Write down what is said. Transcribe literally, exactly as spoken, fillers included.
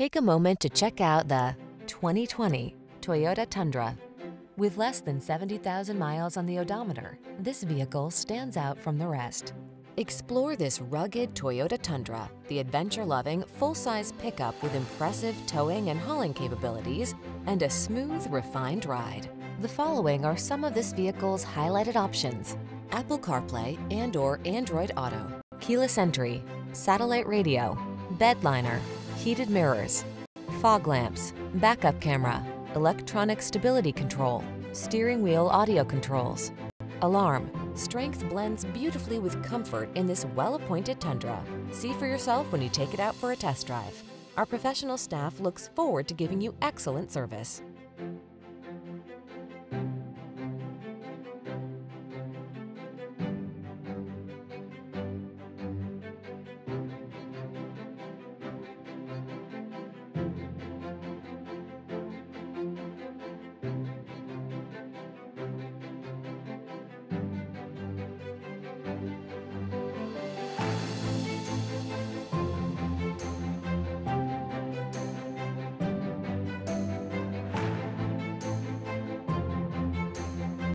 Take a moment to check out the twenty twenty Toyota Tundra. With less than seventy thousand miles on the odometer, this vehicle stands out from the rest. Explore this rugged Toyota Tundra, the adventure-loving, full-size pickup with impressive towing and hauling capabilities, and a smooth, refined ride. The following are some of this vehicle's highlighted options: Apple CarPlay and or Android Auto, keyless entry, satellite radio, bed liner, heated mirrors, fog lamps, backup camera, electronic stability control, steering wheel audio controls, alarm. Strength blends beautifully with comfort in this well-appointed Tundra. See for yourself when you take it out for a test drive. Our professional staff looks forward to giving you excellent service.